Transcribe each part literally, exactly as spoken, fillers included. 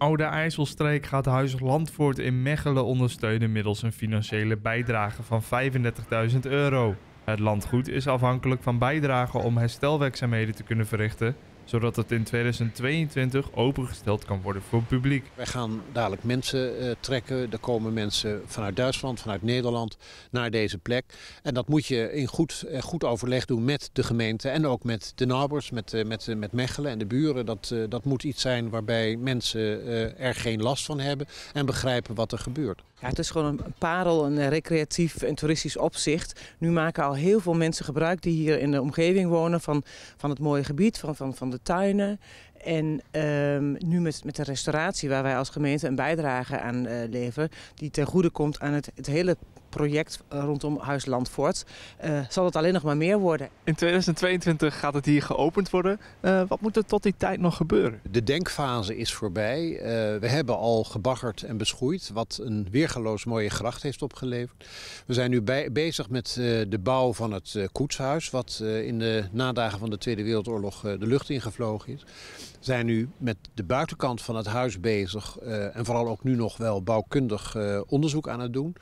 Oude IJsselstreek gaat Huis Landfort in Mechelen ondersteunen middels een financiële bijdrage van vijfendertigduizend euro. Het landgoed is afhankelijk van bijdragen om herstelwerkzaamheden te kunnen verrichten, zodat het in tweeduizend tweeëntwintig opengesteld kan worden voor het publiek. Wij gaan dadelijk mensen uh, trekken. Er komen mensen vanuit Duitsland, vanuit Nederland naar deze plek. En dat moet je in goed, uh, goed overleg doen met de gemeente en ook met de neighbors, met, uh, met, uh, met Mechelen en de buren. Dat, uh, dat moet iets zijn waarbij mensen uh, er geen last van hebben en begrijpen wat er gebeurt. Ja, het is gewoon een parel, een recreatief en toeristisch opzicht. Nu maken al heel veel mensen gebruik die hier in de omgeving wonen van, van het mooie gebied, van, van, van de tuinen. En uh, nu met, met de restauratie waar wij als gemeente een bijdrage aan uh, leveren, die ten goede komt aan het, het hele project rondom Huis Landfort, uh, zal het alleen nog maar meer worden. In tweeduizend tweeëntwintig gaat het hier geopend worden. Uh, wat moet er tot die tijd nog gebeuren? De denkfase is voorbij. Uh, we hebben al gebaggerd en beschoeid, wat een weergaloos mooie gracht heeft opgeleverd. We zijn nu bij, bezig met uh, de bouw van het uh, koetshuis, wat uh, in de nadagen van de Tweede Wereldoorlog uh, de lucht ingevlogen is. We zijn nu met de buitenkant van het huis bezig uh, en vooral ook nu nog wel bouwkundig uh, onderzoek aan het doen.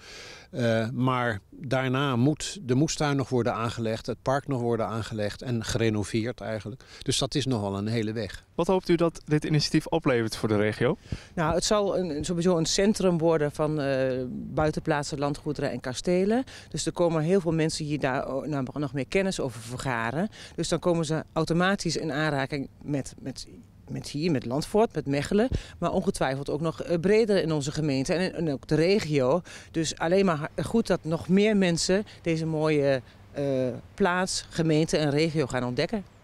Uh, maar daarna moet de moestuin nog worden aangelegd, het park nog worden aangelegd en gerenoveerd eigenlijk. Dus dat is nogal een hele weg. Wat hoopt u dat dit initiatief oplevert voor de regio? Nou, het zal een, sowieso een centrum worden van uh, buitenplaatsen, landgoederen en kastelen. Dus er komen heel veel mensen hier daar nou, nog meer kennis over vergaren. Dus dan komen ze automatisch in aanraking met... met Met hier, met Landfort, met Mechelen, maar ongetwijfeld ook nog breder in onze gemeente en, in, en ook de regio. Dus alleen maar goed dat nog meer mensen deze mooie uh, plaats, gemeente en regio gaan ontdekken.